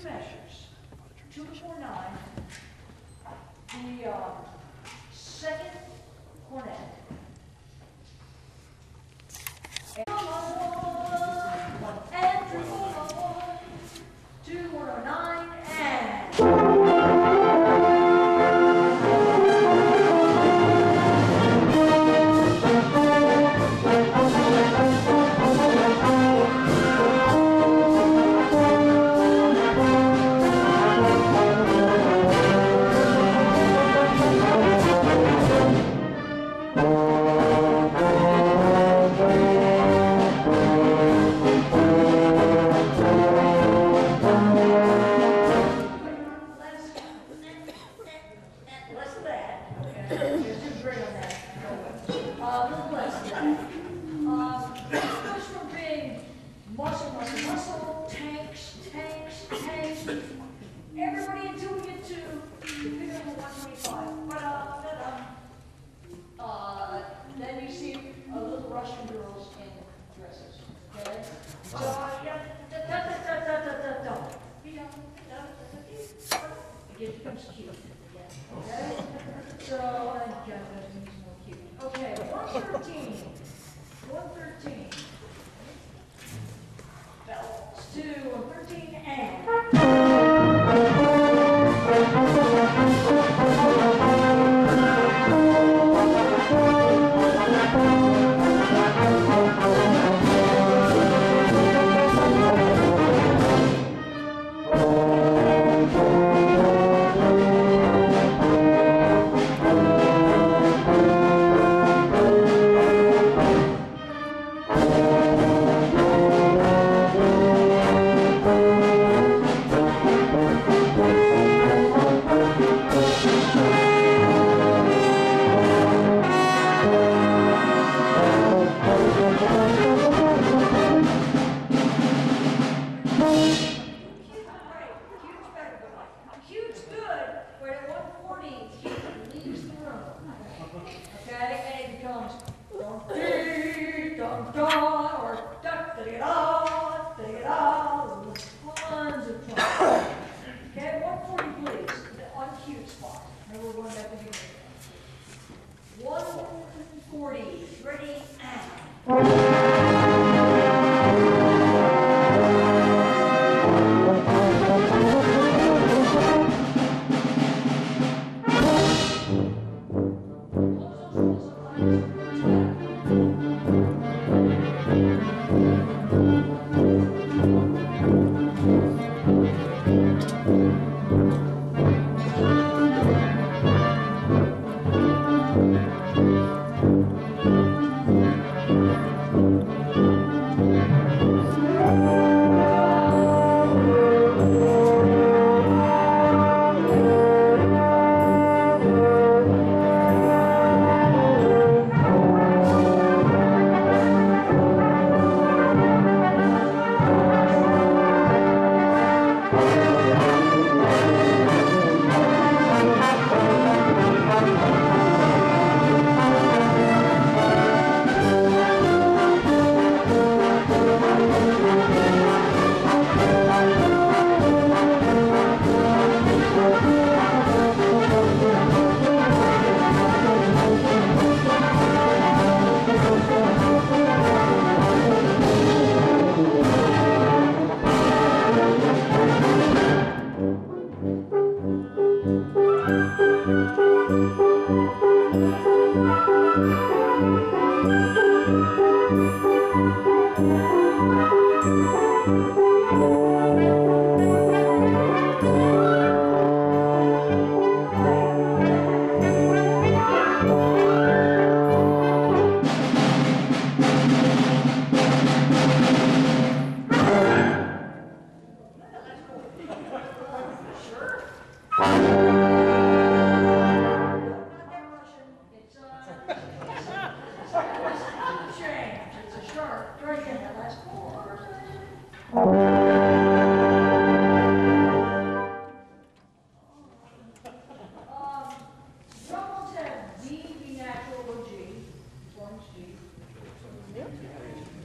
two measures, 249, the second cornet. And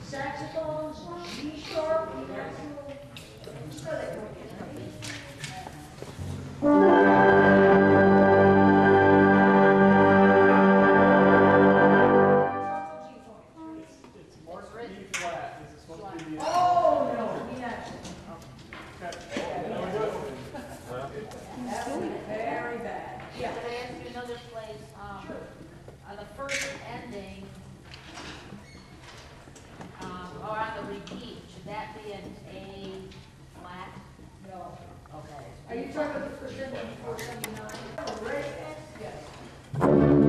saxophones, G sharp, natural. Are you talking about the percentage of 479? Already? Yes.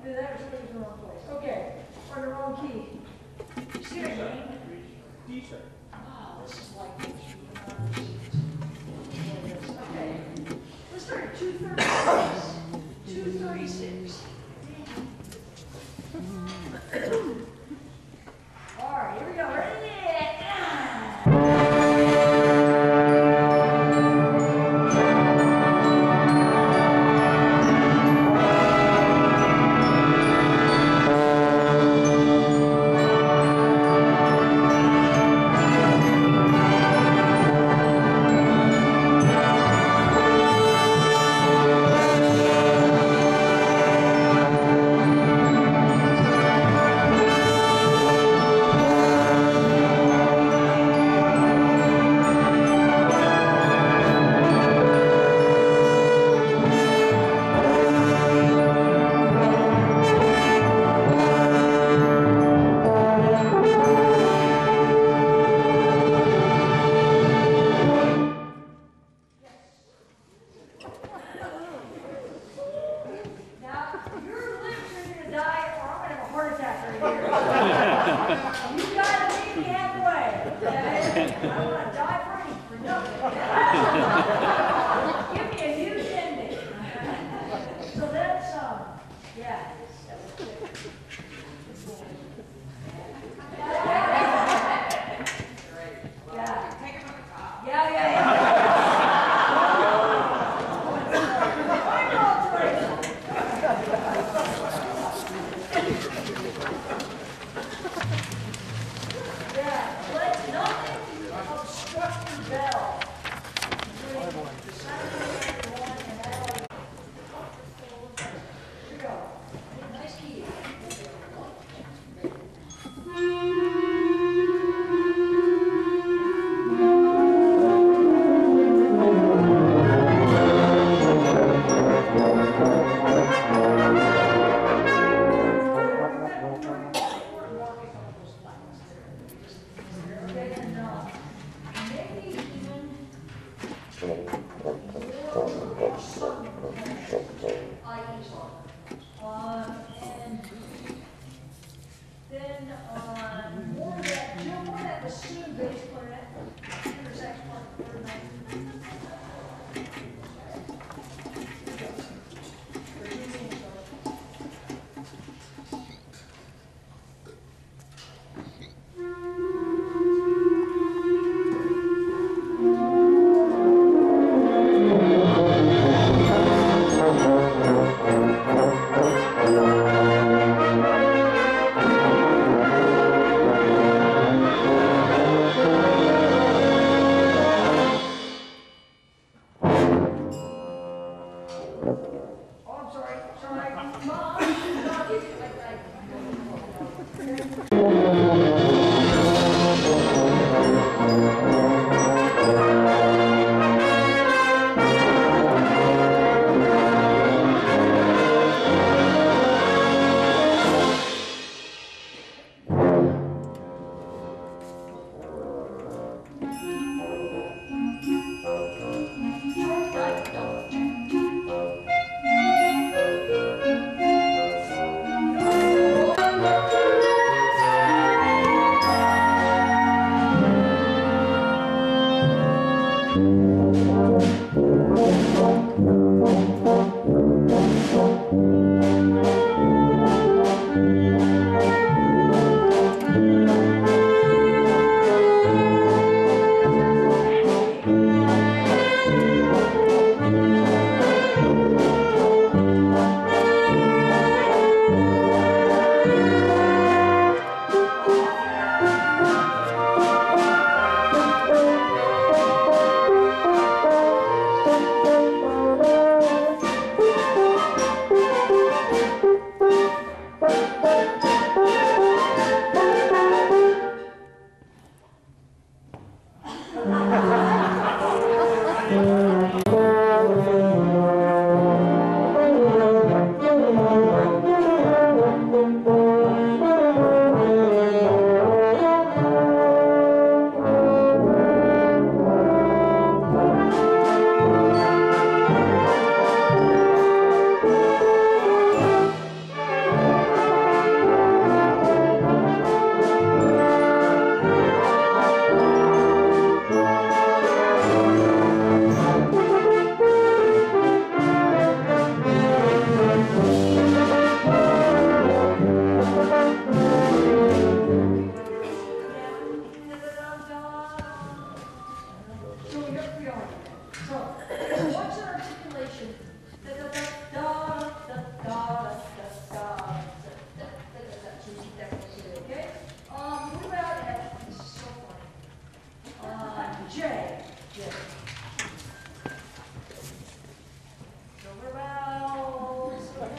You did that or something's in the wrong place. Okay, we're in the wrong key. Seriously. D sharp. Oh, this is like okay. Let's start at 236. 236. All right, here we go. Ready?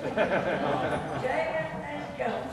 Let's go.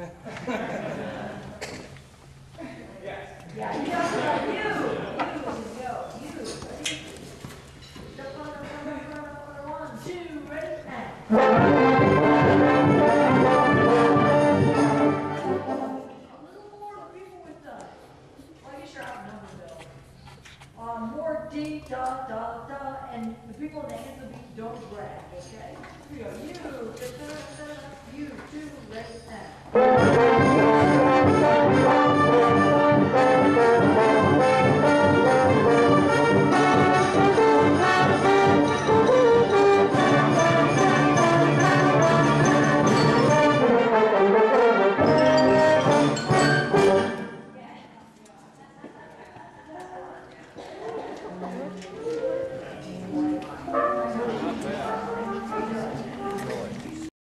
Yes. Yeah, you know,